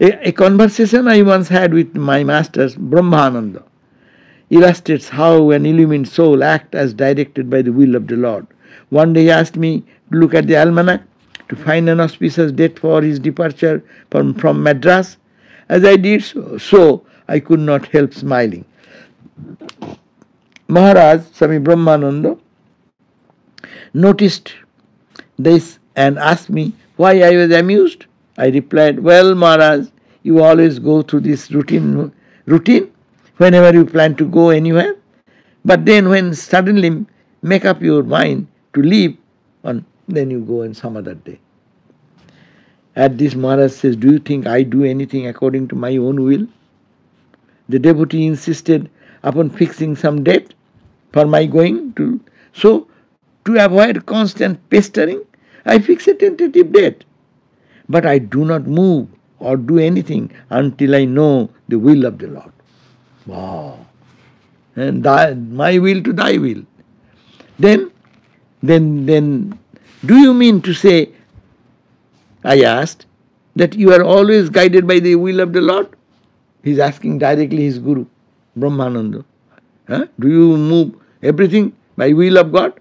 A conversation I once had with my master, Brahmananda, illustrates how an illumined soul acts as directed by the will of the Lord. One day he asked me to look at the almanac to find an auspicious date for his departure from Madras. As I did so, I could not help smiling. Maharaj, Swami Brahmananda, noticed this and asked me why I was amused. I replied, "Well, Maharaj, you always go through this routine whenever you plan to go anywhere. But then when suddenly make up your mind to leave, and then you go on some other day." At this, Maharaj says, "Do you think I do anything according to my own will?" The devotee insisted upon fixing some date for my going to. So, to avoid constant pestering, I fix a tentative date. But I do not move or do anything until I know the will of the Lord. Wow! And my will to thy will. Then, do you mean to say, I asked, that you are always guided by the will of the Lord? He is asking directly his Guru, Brahmananda. Huh? Do you move everything by will of God?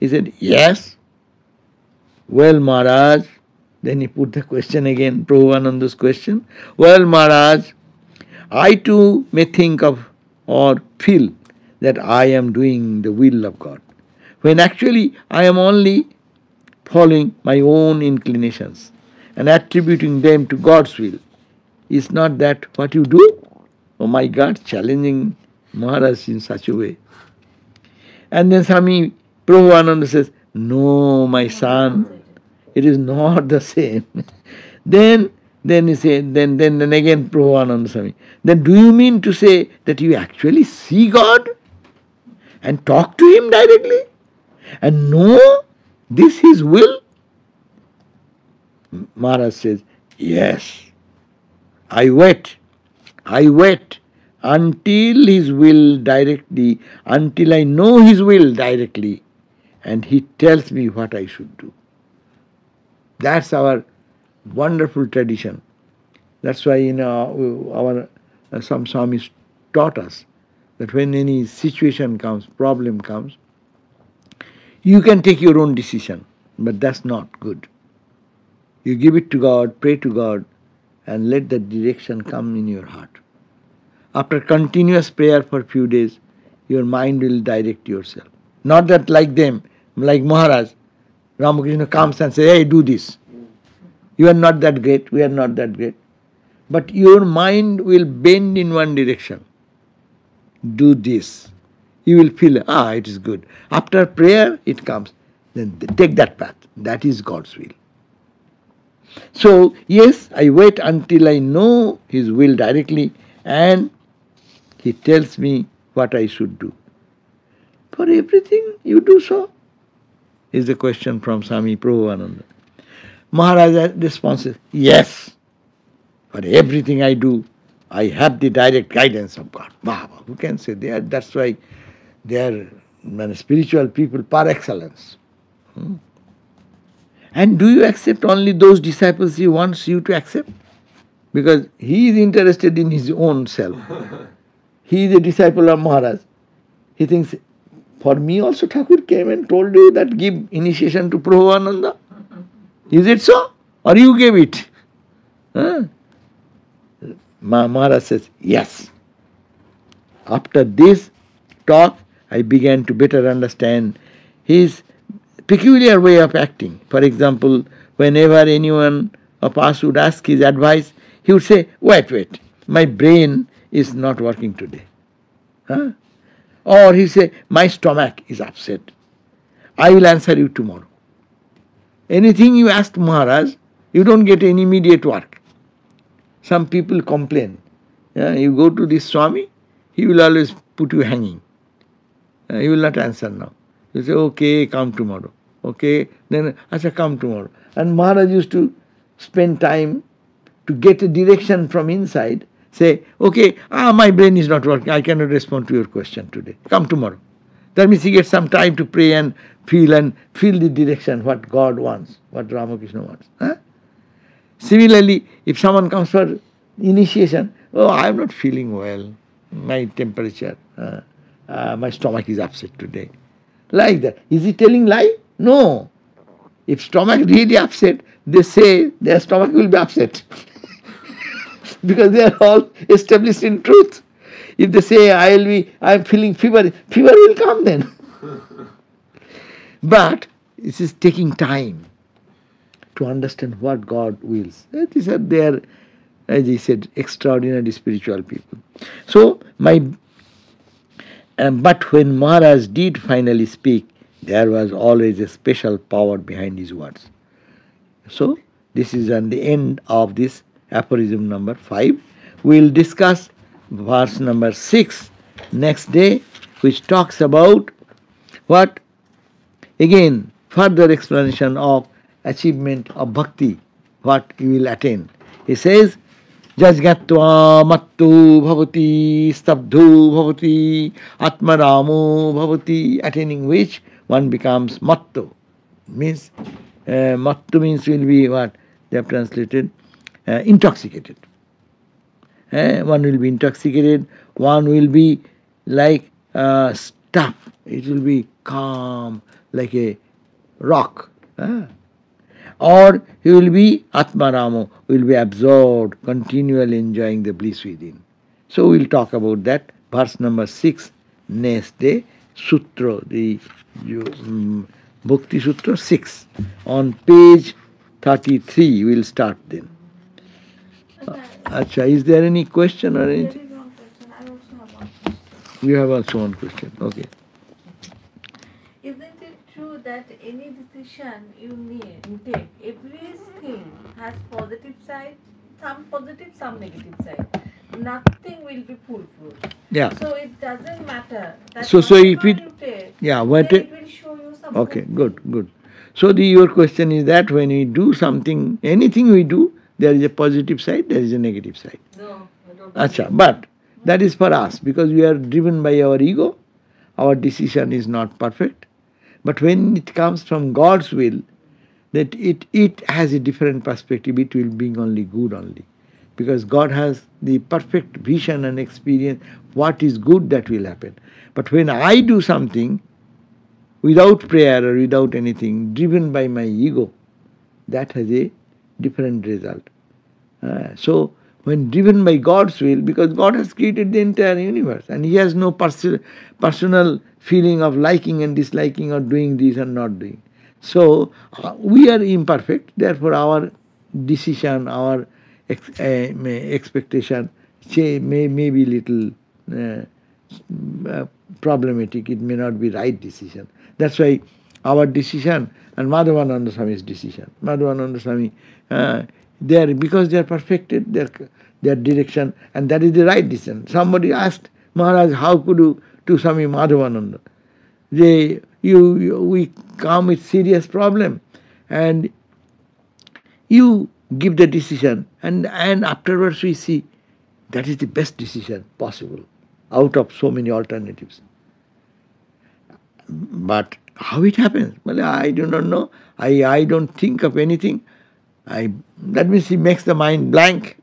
He said, yes. Well, Maharaj, then he put the question again, Prabhavananda's question. Well, Maharaj, I too may think of or feel that I am doing the will of God, when actually I am only following my own inclinations and attributing them to God's will. Is not that what you do? Oh my God, challenging Maharaj in such a way. And then Swami Prabhavananda says, no, my son, it is not the same. Then he said, then again Prabhavananda Swami, then do you mean to say that you actually see God and talk to Him directly and know this His will? Maharaj says, yes. I wait until I know His will directly, and He tells me what I should do. That's our wonderful tradition. That's why in our some Swamis taught us that when any situation comes, problem comes, you can take your own decision, but that's not good. You give it to God, pray to God, and let that direction come in your heart. After continuous prayer for a few days, your mind will direct yourself. Not that like them, like Maharaj, Ramakrishna comes and says, hey, do this. You are not that great, we are not that great. But your mind will bend in one direction. Do this. You will feel, it is good. After prayer, it comes. Then take that path. That is God's will. So, yes, I wait until I know His will directly and He tells me what I should do. For everything you do so, is the question from Swami Prabhavananda. Maharaj's response is, yes, for everything I do, I have the direct guidance of God. Wow, who can say they are? That's why they are spiritual people par excellence. And do you accept only those disciples He wants you to accept? Because He is interested in His own self. He is a disciple of Maharaj. He thinks, for me also Thakur came and told you that give initiation to Prabhavananda. Is it so? Or you gave it? Huh? Maharaj says, yes. After this talk, I began to better understand His peculiar way of acting. For example, whenever anyone of us would ask His advice, He would say, wait, my brain is not working today. Huh? Or He say, my stomach is upset. I will answer you tomorrow. Anything you ask Maharaj, you don't get any immediate work. Some people complain. You go to this Swami, he will always put you hanging. He will not answer now. You say, okay, come tomorrow. Okay, then Asha, come tomorrow. And Maharaj used to spend time to get a direction from inside. Say, okay, my brain is not working, I cannot respond to your question today. Come tomorrow. That means he gets some time to pray and feel the direction, what God wants, what Ramakrishna wants. Huh? Similarly, if someone comes for initiation, oh, I am not feeling well, my temperature, my stomach is upset today. Like that. Is he telling lie? No. If stomach really upset, they say their stomach will be upset. Because they are all established in truth. If they say, I am feeling fever, fever will come then. But this is taking time to understand what God wills. These are their, as he said, extraordinary spiritual people. So, but when Maharaj did finally speak, there was always a special power behind his words. So, this is at the end of this aphorism number 5. We will discuss verse number 6 next day, which talks about what? Again, further explanation of achievement of bhakti, what you will attain. He says, Jajgatva matto bhavati, stabdho bhavati, atmaramo bhavati, attaining which one becomes matto. Means, matto means will be what they have translated, intoxicated. One will be intoxicated, one will be like stuff, it will be calm, like a rock. Or he will be atmaramo, will be absorbed, continually enjoying the bliss within. So we will talk about that, verse number 6, next day, Sutra, the Bhakti Sutra 6, on page 33, we will start then. Acha, is there any question or anything? There is one question. I also have one question. You have also one question, okay. Isn't it true that any decision you take, everything has positive side, some positive, some negative side. Nothing will be foolproof. Yeah. So it doesn't matter. That so if it, you take, yeah, what it will show you something. Okay, good, good. So your question is that when we do something, anything we do, there is a positive side, there is a negative side. No, I don't. Acha, but that is for us because we are driven by our ego. Our decision is not perfect. But when it comes from God's will, that it has a different perspective. It will bring only good only. Because God has the perfect vision and experience. What is good, that will happen. But when I do something without prayer or without anything, driven by my ego, that has a different result. So, when driven by God's will, because God has created the entire universe and He has no personal feeling of liking and disliking or doing this and not doing. So, we are imperfect, therefore our decision, our expectation may be little problematic, it may not be right decision. That's why our decision and Madhavananda Swami's decision. Madhavananda Swami, because they are perfected, their direction, and that is the right decision. Somebody asked Maharaj, how could you do Swami Madhavananda? We come with serious problem, and you give the decision, and afterwards we see that is the best decision possible out of so many alternatives. But how it happens? Well, I do not know. I don't think of anything. That means he makes the mind blank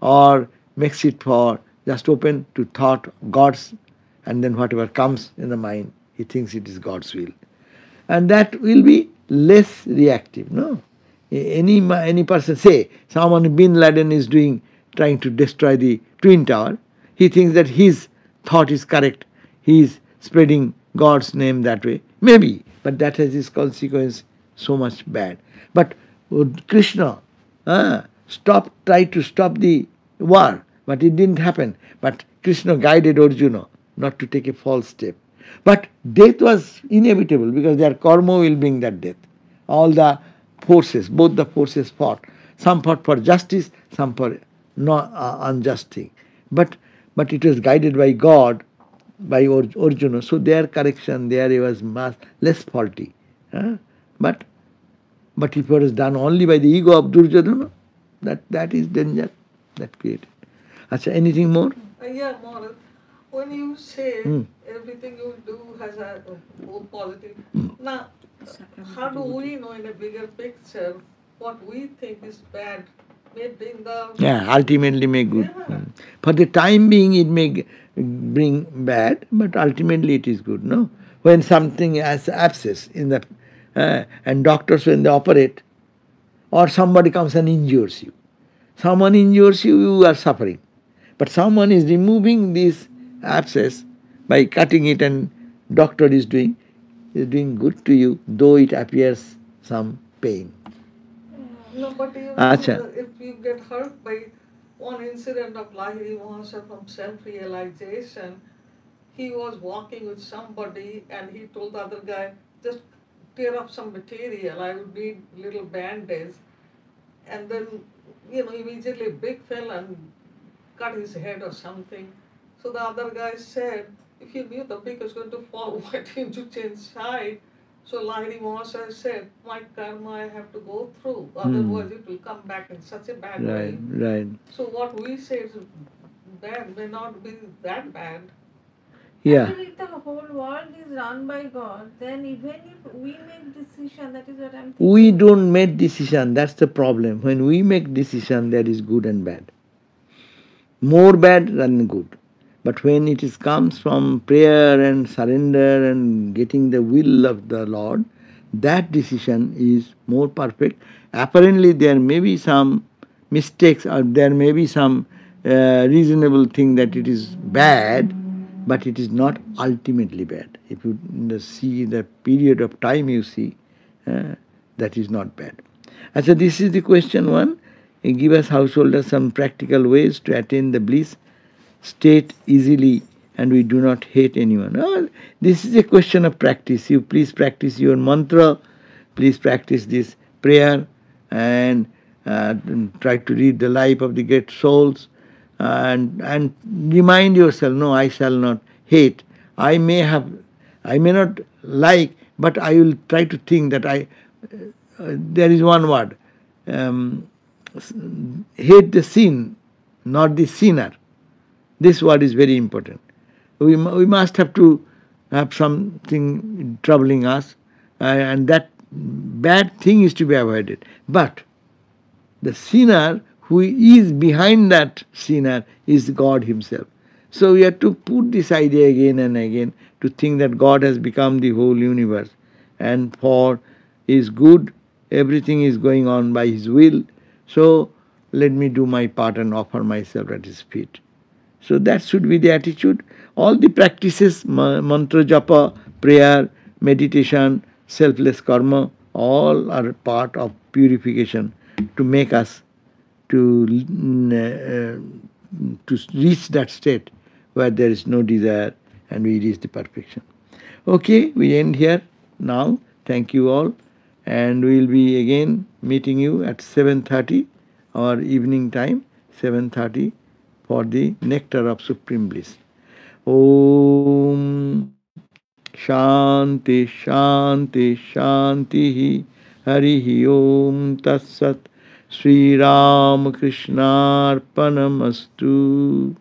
or makes it for just open to thought, God's, and then whatever comes in the mind, he thinks it is God's will. And that will be less reactive, no? Any person, say, someone Bin Laden is trying to destroy the Twin Tower, he thinks that his thought is correct, he is spreading God's name that way. Maybe, but that has its consequence so much bad. But Krishna tried to stop the war, but it didn't happen. But Krishna guided Arjuna not to take a false step. But death was inevitable because their karma will bring that death. All the forces, both the forces fought. Some fought for justice, some for unjust thing. But it was guided by God, by Arjuna, so their correction there was less faulty. But if it was done only by the ego of Durjaduna, that is danger that created. Acha, anything more? Yeah, more. When you say everything you do has a positive. Now, how do we know in a bigger picture what we think is bad Yeah, ultimately may good. For the time being it may bring bad, but ultimately it is good, no? When something has abscess in the, and doctors when they operate, or somebody comes and injures you. Someone injures you, you are suffering. But someone is removing this abscess by cutting it, and doctor is doing good to you, though it appears some pain. No, but you know, if you get hurt by one incident of Lahiri Mahasaya from self-realization, he was walking with somebody and he told the other guy, just tear up some material, I would need little bandage. And then, you know, immediately big fell and cut his head or something. So the other guy said, if you knew the big was going to fall, why didn't you change side? So Lahiri Mahasaya said, my karma I have to go through, otherwise it will come back in such a bad way. Right. So what we say is bad may not be that bad. Yeah. Even if the whole world is run by God, then even if we make decision, that is what I'm thinking. We don't make decision, that's the problem. When we make decision, there is good and bad. More bad than good. But when it is comes from prayer and surrender and getting the will of the Lord, that decision is more perfect. Apparently there may be some mistakes or there may be some reasonable thing that it is bad, but it is not ultimately bad. If you see the period of time you see, that is not bad. So this is the question one. Give us householders some practical ways to attain the bliss state easily, and we do not hate anyone. Oh, this is a question of practice. You please practice your mantra, please practice this prayer, and try to read the life of the great souls, and remind yourself, no, I shall not hate. I may not like, but I will try to think that there is one word, hate the sin, not the sinner. This word is very important. We must have to have something troubling us, and that bad thing is to be avoided. But the sinner who is behind that sinner is God himself. So we have to put this idea again and again to think that God has become the whole universe, and for his good, everything is going on by his will. So let me do my part and offer myself at his feet. So that should be the attitude. All the practices, mantra japa, prayer, meditation, selfless karma, all are part of purification to make us to reach that state where there is no desire and we reach the perfection. Okay, we end here now. Thank you all, and we will be again meeting you at 7:30 or evening time, 7:30. For the nectar of supreme bliss. Om Shanti Shanti Shanti Harihi Om Tat Sat Sri Ramakrishna Arpanamastu.